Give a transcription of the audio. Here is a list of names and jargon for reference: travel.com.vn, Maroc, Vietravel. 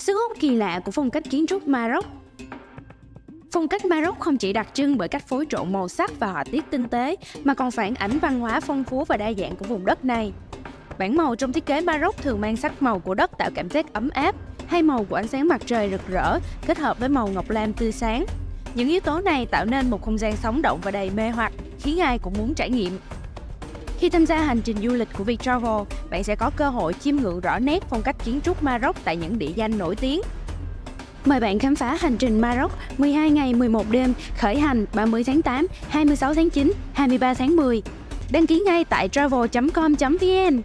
Sức hút kỳ lạ của phong cách kiến trúc Maroc. Phong cách Maroc không chỉ đặc trưng bởi cách phối trộn màu sắc và họa tiết tinh tế mà còn phản ánh văn hóa phong phú và đa dạng của vùng đất này. Bảng màu trong thiết kế Maroc thường mang sắc màu của đất tạo cảm giác ấm áp, hay màu của ánh sáng mặt trời rực rỡ kết hợp với màu ngọc lam tươi sáng. Những yếu tố này tạo nên một không gian sống động và đầy mê hoặc, khiến ai cũng muốn trải nghiệm. Khi tham gia hành trình du lịch của Vietravel, bạn sẽ có cơ hội chiêm ngưỡng rõ nét phong cách kiến trúc Maroc tại những địa danh nổi tiếng. Mời bạn khám phá hành trình Maroc 12 ngày 11 đêm, khởi hành 30 tháng 8, 26 tháng 9, 23 tháng 10. Đăng ký ngay tại travel.com.vn.